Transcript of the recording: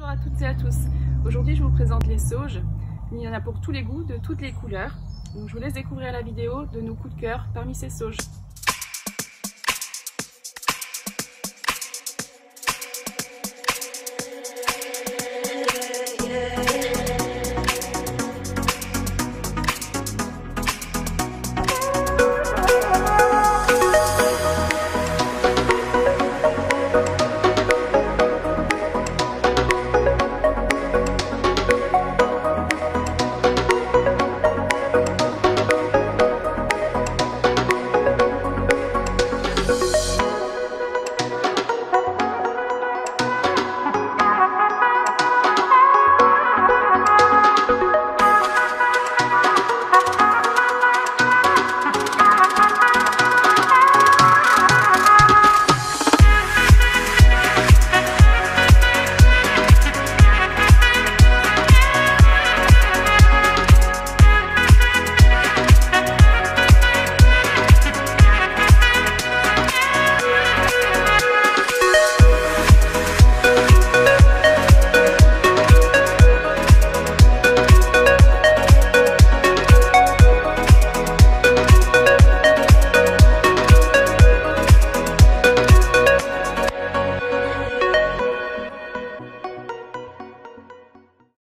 Bonjour à toutes et à tous. Aujourd'hui je vous présente les sauges. Il y en a pour tous les goûts, de toutes les couleurs. Donc je vous laisse découvrir la vidéo de nos coups de cœur parmi ces sauges.